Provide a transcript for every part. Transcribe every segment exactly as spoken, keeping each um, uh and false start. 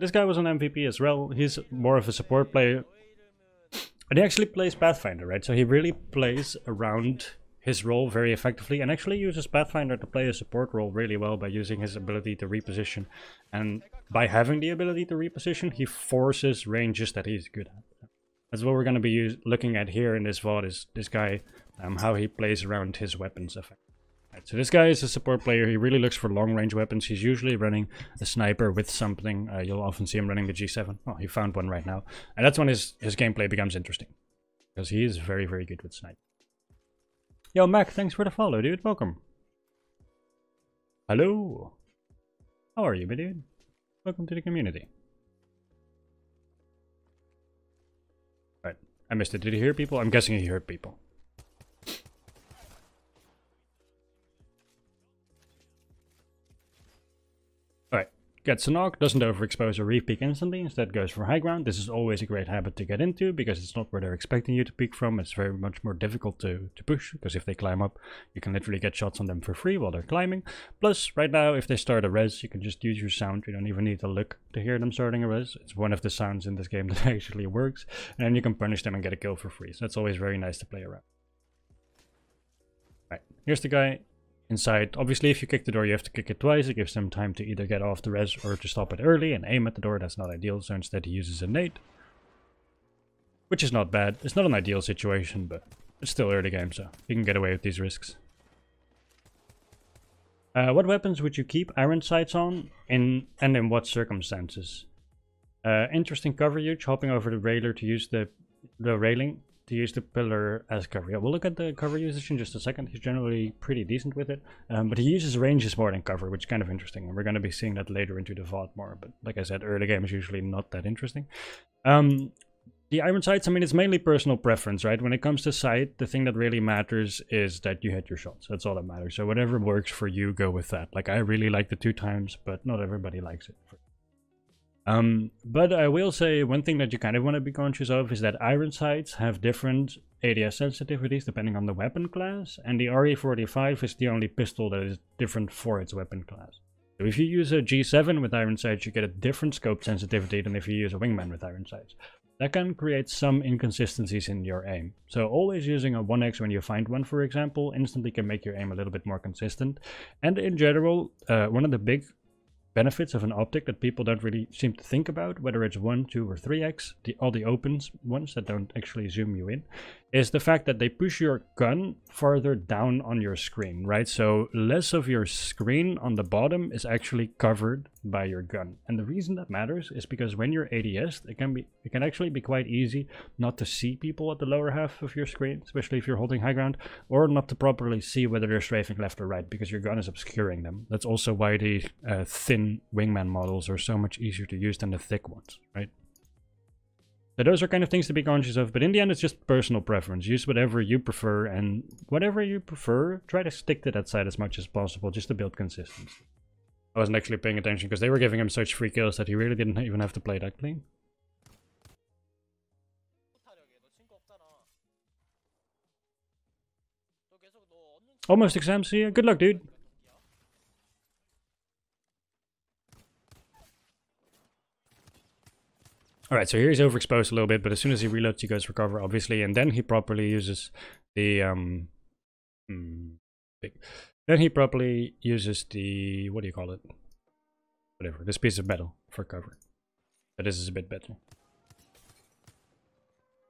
But this guy was an M V P as well. He's more of a support player. And he actually plays Pathfinder, right? So he really plays around his role very effectively, and actually uses Pathfinder to play a support role really well by using his ability to reposition. And by having the ability to reposition, he forces ranges that he's good at. That's what we're going to be use looking at here in this V O D, is this guy, um, how he plays around his weapons effect. Right, so this guy is a support player. He really looks for long-range weapons. He's usually running a sniper with something. Uh, you'll often see him running the G seven. Oh, he found one right now. And that's when his, his gameplay becomes interesting, because he is very, very good with sniper. Yo, Mac, thanks for the follow, dude. Welcome. Hello. How are you, my dude? Welcome to the community. Alright, I missed it. Did you hear people? I'm guessing you heard people. Alright, gets a knock, doesn't overexpose or re-peek instantly, instead goes for high ground. This is always a great habit to get into, because it's not where they're expecting you to peek from. It's very much more difficult to, to push, because if they climb up, you can literally get shots on them for free while they're climbing. Plus, right now, if they start a res, you can just use your sound. You don't even need to look to hear them starting a res. It's one of the sounds in this game that actually works. And then you can punish them and get a kill for free, so that's always very nice to play around. Alright, here's the guy. Inside, obviously, if you kick the door, you have to kick it twice. It gives them time to either get off the res or to stop it early and aim at the door. That's not ideal, so instead he uses a nade, which is not bad. It's not an ideal situation, but it's still early game, so you can get away with these risks. Uh, what weapons would you keep iron sights on, in and in what circumstances? Uh, interesting cover huge, hopping over the railer to use the the railing. To use the pillar as cover. Yeah, we'll look at the cover usage in just a second. He's generally pretty decent with it, um, but he uses ranges more than cover, which is kind of interesting, and we're going to be seeing that later into the V O D more. But like I said, early game is usually not that interesting. Um, the iron sights, I mean, it's mainly personal preference, right? When it comes to sight, the thing that really matters is that you hit your shots. That's all that matters. So whatever works for you, go with that. Like, I really like the two times, but not everybody likes it. Um, but I will say one thing that you kind of want to be conscious of is that iron sights have different A D S sensitivities depending on the weapon class, and the R E forty-five is the only pistol that is different for its weapon class. So if you use a G seven with iron sights, you get a different scope sensitivity than if you use a wingman with iron sights. That can create some inconsistencies in your aim. So always using a one X when you find one, for example, instantly can make your aim a little bit more consistent. And in general, uh, one of the big benefits of an optic that people don't really seem to think about, whether it's one, two, or three X, the, all the opens ones that don't actually zoom you in, is the fact that they push your gun farther down on your screen, right? So less of your screen on the bottom is actually covered by your gun. And the reason that matters is because when you're A D S, it can be it can actually be quite easy not to see people at the lower half of your screen, especially if you're holding high ground, or not to properly see whether they're strafing left or right because your gun is obscuring them. That's also why the uh, thin wingman models are so much easier to use than the thick ones, right? So those are kind of things to be conscious of, but in the end it's just personal preference. Use whatever you prefer, and whatever you prefer, try to stick to that side as much as possible just to build consistency. I wasn't actually paying attention because they were giving him such free kills that he really didn't even have to play that clean. Almost exams here. Good luck, dude. Alright, so here he's overexposed a little bit, but as soon as he reloads, he goes for cover, obviously, and then he properly uses the, um, hmm, then he properly uses the, what do you call it? Whatever, this piece of metal for cover. But this is a bit better.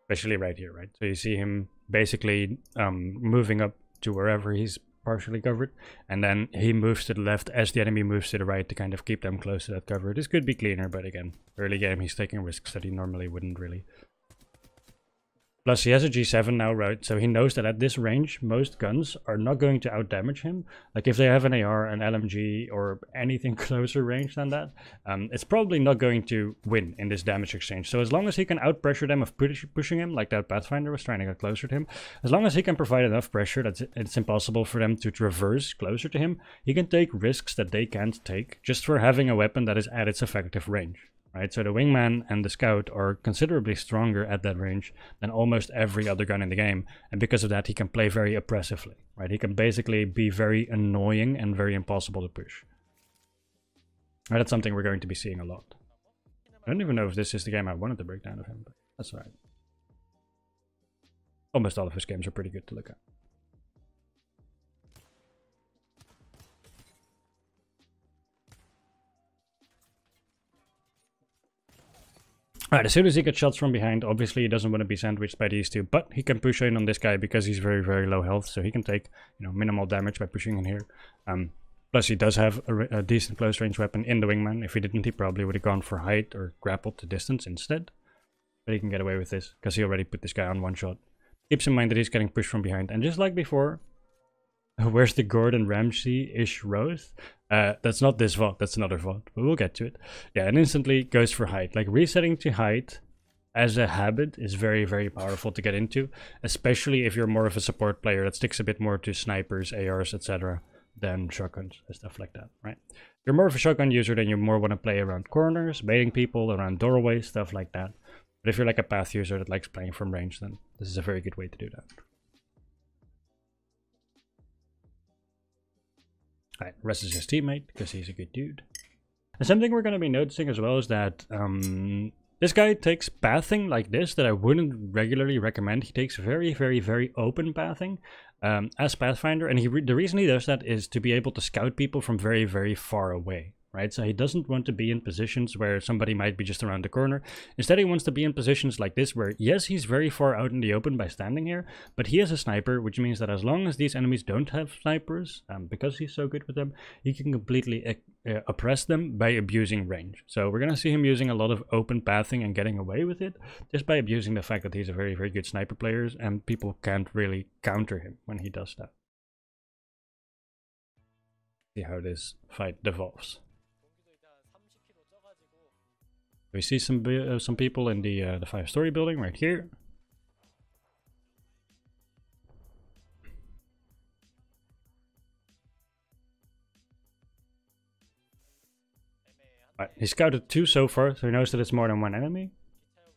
Especially right here, right? So you see him basically um, moving up to wherever he's partially covered, and then he moves to the left as the enemy moves to the right to kind of keep them close to that cover. This could be cleaner, but again, early game he's taking risks that he normally wouldn't really. Plus he has a G seven now, right? So he knows that at this range most guns are not going to outdamage him. Like if they have an A R, an L M G, or anything closer range than that, um, it's probably not going to win in this damage exchange. So as long as he can outpressure them of push pushing him, like that Pathfinder was trying to get closer to him, as long as he can provide enough pressure that it's impossible for them to traverse closer to him, he can take risks that they can't take just for having a weapon that is at its effective range. Right, so the wingman and the scout are considerably stronger at that range than almost every other gun in the game, and because of that he can play very oppressively, right? He can basically be very annoying and very impossible to push. And that's something we're going to be seeing a lot. I don't even know if this is the game I wanted to break down of him, but that's alright. Almost all of his games are pretty good to look at. Alright, as soon as he gets shots from behind, obviously he doesn't want to be sandwiched by these two, but he can push in on this guy because he's very, very low health, so he can take, you know, minimal damage by pushing in here. Um, plus he does have a, a decent close range weapon in the wingman. If he didn't, he probably would have gone for height or grappled to distance instead. But he can get away with this because he already put this guy on one shot. Keeps in mind that he's getting pushed from behind, and just like before, where's the Gordon Ramsay-ish Wraith? Uh, that's not this V O D, that's another V O D, but we'll get to it. Yeah, and instantly goes for height. Like, resetting to height as a habit is very, very powerful to get into, especially if you're more of a support player that sticks a bit more to snipers, A Rs, et cetera than shotguns and stuff like that, right? If you're more of a shotgun user, then you more want to play around corners, baiting people, around doorways, stuff like that. But if you're like a path user that likes playing from range, then this is a very good way to do that. Alright, rest is his teammate, because he's a good dude. And something we're going to be noticing as well is that um, this guy takes pathing like this that I wouldn't regularly recommend. He takes very, very, very open pathing um, as Pathfinder, and he re the reason he does that is to be able to scout people from very, very far away. Right, so he doesn't want to be in positions where somebody might be just around the corner. Instead, he wants to be in positions like this where, yes, he's very far out in the open by standing here, but he is a sniper, which means that as long as these enemies don't have snipers, um, because he's so good with them, he can completely uh, oppress them by abusing range. So we're going to see him using a lot of open pathing and getting away with it, just by abusing the fact that he's a very, very good sniper player, and people can't really counter him when he does that. See how this fight devolves. We see some uh, some people in the uh, the five-story building right here. Right, he scouted two so far, so he knows that it's more than one enemy.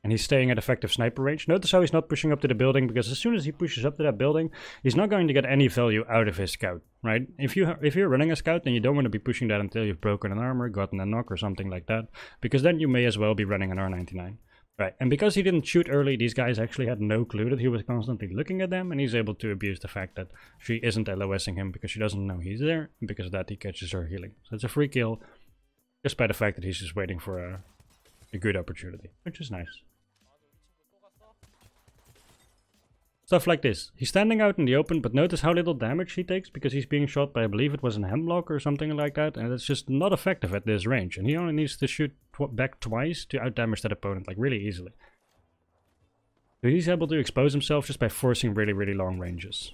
And he's staying at effective sniper range. Notice how he's not pushing up to the building, because as soon as he pushes up to that building, he's not going to get any value out of his scout, right? If, you, if you're running a scout, then you don't want to be pushing that until you've broken an armor, gotten a knock or something like that, because then you may as well be running an R ninety-nine. Right, and because he didn't shoot early, these guys actually had no clue that he was constantly looking at them, and he's able to abuse the fact that she isn't LOSing him because she doesn't know he's there, and because of that he catches her healing. So it's a free kill, just by the fact that he's just waiting for a, a good opportunity, which is nice. Stuff like this. He's standing out in the open, but notice how little damage he takes because he's being shot by, I believe it was an hemlock or something like that, and it's just not effective at this range, and he only needs to shoot tw back twice to outdamage that opponent, like, really easily. So he's able to expose himself just by forcing really, really long ranges.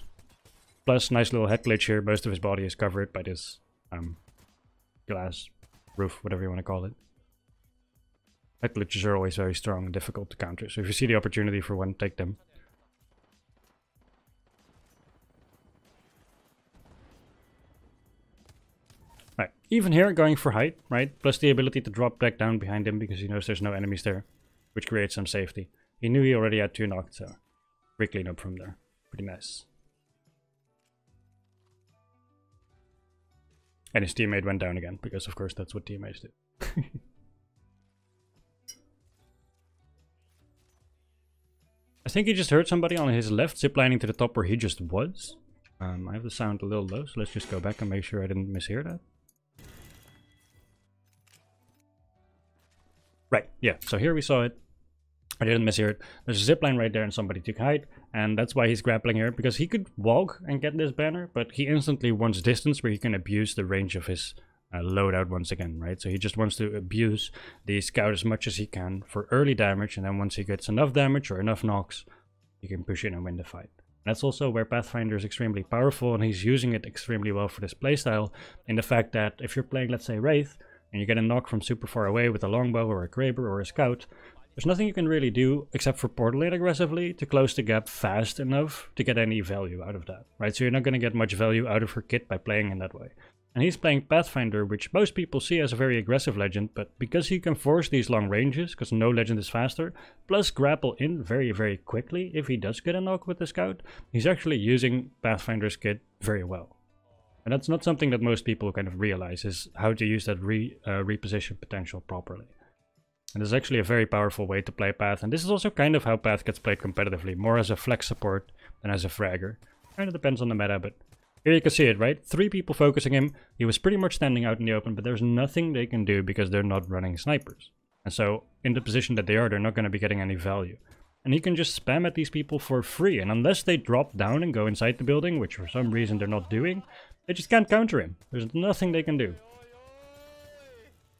Plus, nice little head glitch here, most of his body is covered by this um, glass, roof, whatever you want to call it. Head glitches are always very strong and difficult to counter, so if you see the opportunity for one, take them. Right. Even here, going for height, right? Plus the ability to drop back down behind him because he knows there's no enemies there, which creates some safety. He knew he already had two knocked, so quick clean up from there. Pretty nice. And his teammate went down again, because of course that's what teammates do. I think he just heard somebody on his left ziplining to the top where he just was. Um, I have the sound a little low, so let's just go back and make sure I didn't mishear that. Right, yeah, so here we saw it. I didn't mishear it. There's a zipline right there and somebody took height, and that's why he's grappling here, because he could walk and get this banner, but he instantly wants distance where he can abuse the range of his uh, loadout once again, right? So he just wants to abuse the scout as much as he can for early damage, and then once he gets enough damage or enough knocks, he can push in and win the fight. That's also where Pathfinder is extremely powerful, and he's using it extremely well for this playstyle, in the fact that if you're playing, let's say, Wraith, and you get a knock from super far away with a longbow or a kraber or a scout, there's nothing you can really do except for portal it aggressively to close the gap fast enough to get any value out of that, right? So you're not going to get much value out of her kit by playing in that way. And he's playing Pathfinder, which most people see as a very aggressive legend, but because he can force these long ranges, because no legend is faster, plus grapple in very, very quickly if he does get a knock with the scout, he's actually using Pathfinder's kit very well. And that's not something that most people kind of realize, is how to use that re, uh, reposition potential properly. And it's actually a very powerful way to play Path, and this is also kind of how Path gets played competitively, more as a flex support than as a fragger. Kind of depends on the meta, but here you can see it, right? Three people focusing him, he was pretty much standing out in the open, but there's nothing they can do because they're not running snipers. And so, in the position that they are, they're not going to be getting any value. And he can just spam at these people for free, and unless they drop down and go inside the building, which for some reason they're not doing, they just can't counter him. There's nothing they can do.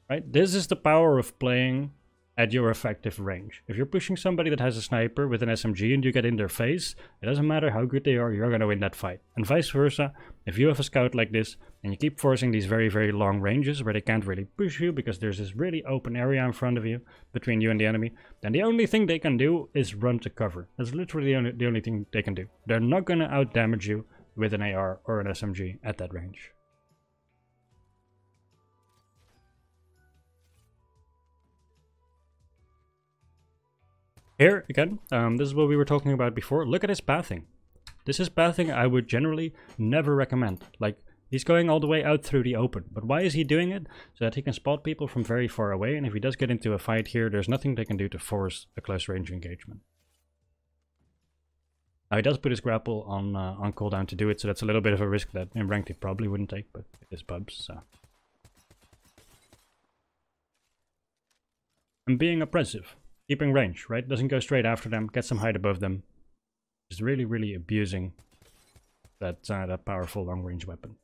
Right? This is the power of playing at your effective range. If you're pushing somebody that has a sniper with an S M G and you get in their face, it doesn't matter how good they are, you're going to win that fight. And vice versa, if you have a scout like this and you keep forcing these very, very long ranges where they can't really push you because there's this really open area in front of you, between you and the enemy, then the only thing they can do is run to cover. That's literally the only, the only thing they can do. They're not going to outdamage you with an A R or an S M G at that range. Here, again, um, this is what we were talking about before. Look at his pathing. This is pathing I would generally never recommend. Like, he's going all the way out through the open. But why is he doing it? So that he can spot people from very far away. And if he does get into a fight here, there's nothing they can do to force a close-range engagement. Now, he does put his grapple on, uh, on cooldown to do it. So that's a little bit of a risk that in ranked he probably wouldn't take. But it is pubs, so... And being oppressive. Keeping range, right? Doesn't go straight after them, get some height above them. Just really, really abusing that, uh, that powerful long-range weapon.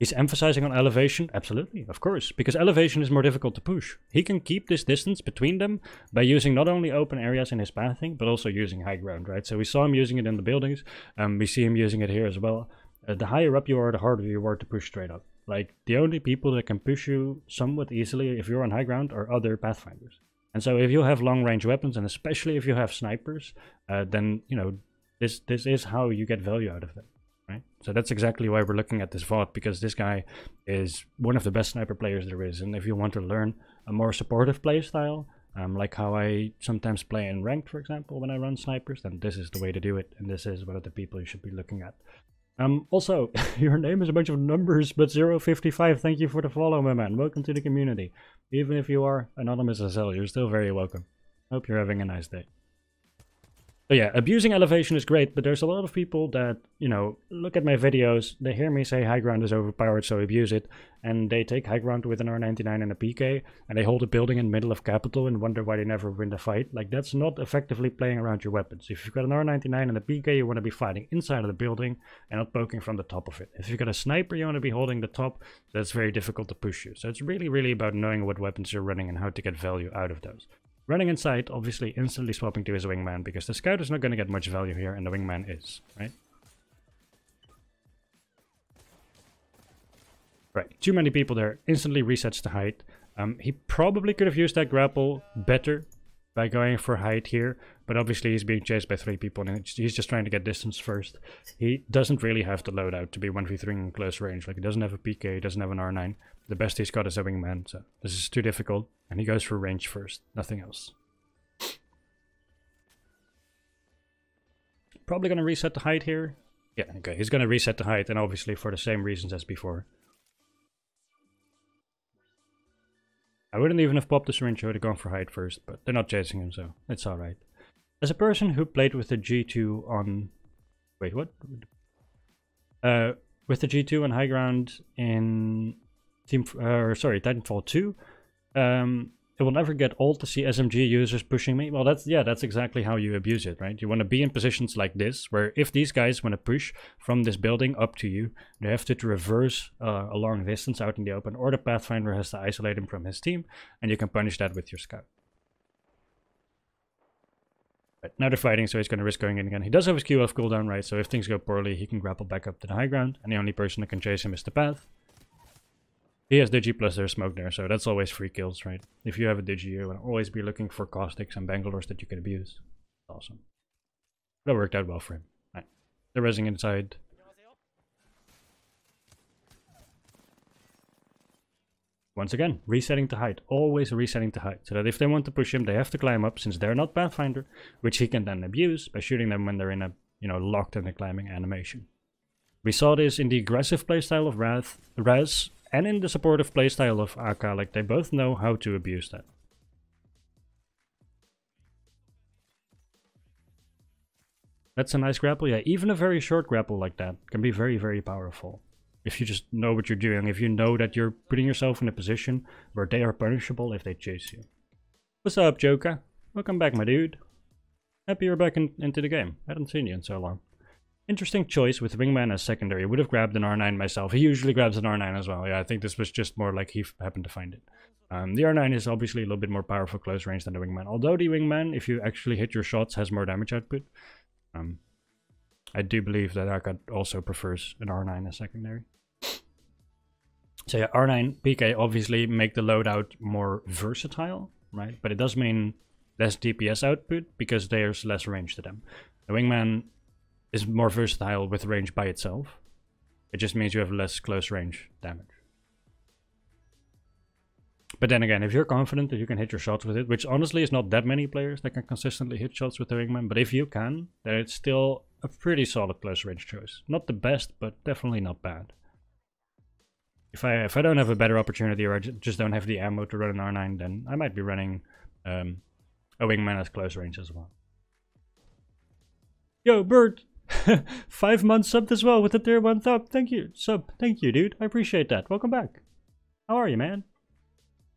He's emphasizing on elevation? Absolutely, of course, because elevation is more difficult to push. He can keep this distance between them by using not only open areas in his pathing, but also using high ground, right? So we saw him using it in the buildings, um, we see him using it here as well. Uh, the higher up you are, the harder you are to push straight up. Like, the only people that can push you somewhat easily if you're on high ground are other Pathfinders. And so if you have long-range weapons, and especially if you have snipers, uh, then, you know, this this is how you get value out of them, right? So that's exactly why we're looking at this V O D, because this guy is one of the best sniper players there is. And if you want to learn a more supportive play style, um, like how I sometimes play in ranked, for example, when I run snipers, then this is the way to do it. And this is one of the people you should be looking at. Um, also, your name is a bunch of numbers, but zero fifty-five, thank you for the follow, my man. Welcome to the community. Even if you are anonymous as hell, you're still very welcome. Hope you're having a nice day. So yeah, abusing elevation is great, but there's a lot of people that, you know, look at my videos, they hear me say high ground is overpowered, so abuse it, and they take high ground with an R ninety-nine and a P K, and they hold a building in the middle of capital and wonder why they never win the fight. Like, that's not effectively playing around your weapons. If you've got an R ninety-nine and a P K, you want to be fighting inside of the building and not poking from the top of it. If you've got a sniper, you want to be holding the top, so that's very difficult to push you. So it's really, really about knowing what weapons you're running and how to get value out of those. Running inside, obviously instantly swapping to his wingman, because the scout is not going to get much value here, and the wingman is, right? Right, too many people there, instantly resets to height. Um, he probably could have used that grapple better by going for height here, but obviously he's being chased by three people, and he's just trying to get distance first. He doesn't really have the loadout to be one v three in close range. Like, he doesn't have a P K, he doesn't have an R nine. The best he's got is a wingman, so this is too difficult, and he goes for range first, nothing else. Probably gonna reset the height here. Yeah, okay, he's gonna reset the height, and obviously for the same reasons as before. I wouldn't even have popped the syringe, I would have gone for height first, but they're not chasing him, so it's alright. As a person who played with the G two on... Wait, what? Uh, with the G two on high ground in... Team, uh, sorry, Titanfall two. Um, it will never get old to see S M G users pushing me. Well, that's yeah, that's exactly how you abuse it, right? You want to be in positions like this, where if these guys want to push from this building up to you, they have to traverse uh, a long distance out in the open, or the Pathfinder has to isolate him from his team, and you can punish that with your scout. But now they're fighting, so he's going to risk going in again. He does have his Q F cooldown, right? So if things go poorly, he can grapple back up to the high ground, and the only person that can chase him is the path. He has digi plus there's smoke there, so that's always free kills, right? If you have a digi, you will always be looking for caustics and Bangalores that you can abuse. Awesome. That worked out well for him. Right. They're resing inside. Once again, resetting to height. Always resetting to height, so that if they want to push him, they have to climb up, since they're not Pathfinder, which he can then abuse by shooting them when they're in a, you know, locked in a climbing animation. We saw this in the aggressive playstyle of Wraith, Raz and in the supportive playstyle of A K, like they both know how to abuse that. That's a nice grapple, yeah, even a very short grapple like that can be very, very powerful. If you just know what you're doing, if you know that you're putting yourself in a position where they are punishable if they chase you. What's up, Joker? Welcome back, my dude. Happy you're back in, into the game. I haven't seen you in so long. Interesting choice with Wingman as secondary. Would have grabbed an R nine myself. He usually grabs an R nine as well. Yeah, I think this was just more like he happened to find it. Um, the R nine is obviously a little bit more powerful close range than the Wingman. Although the Wingman, if you actually hit your shots, has more damage output. Um, I do believe that Aka also prefers an R nine as secondary. So yeah, R nine, P K obviously make the loadout more versatile, right? But it does mean less D P S output because there's less range to them. The Wingman is more versatile with range by itself. It just means you have less close range damage. But then again, if you're confident that you can hit your shots with it, which honestly is not that many players that can consistently hit shots with the Wingman, but if you can, then it's still a pretty solid close range choice. Not the best, but definitely not bad. If I if I don't have a better opportunity or I just don't have the ammo to run an R nine, then I might be running um, a Wingman at close range as well. Yo, Bird! Five months subbed as well with a tier one sub. Thank you, sub. Thank you, dude. I appreciate that. Welcome back. How are you, man?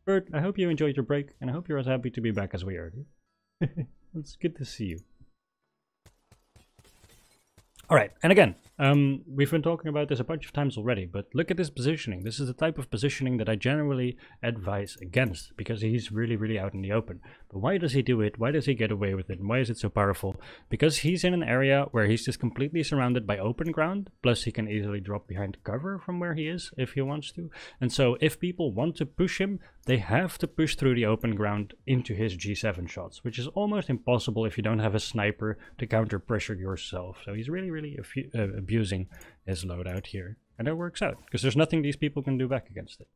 Bert, I hope you enjoyed your break, and I hope you're as happy to be back as we are. It's good to see you. Alright, and again, um, we've been talking about this a bunch of times already, but look at this positioning. This is the type of positioning that I generally advise against, because he's really, really out in the open. But why does he do it? Why does he get away with it? And why is it so powerful? Because he's in an area where he's just completely surrounded by open ground, plus he can easily drop behind cover from where he is if he wants to. And so if people want to push him, they have to push through the open ground into his G seven shots, which is almost impossible if you don't have a sniper to counter pressure yourself. So he's really, really uh, abusing his loadout here, and that works out because there's nothing these people can do back against it.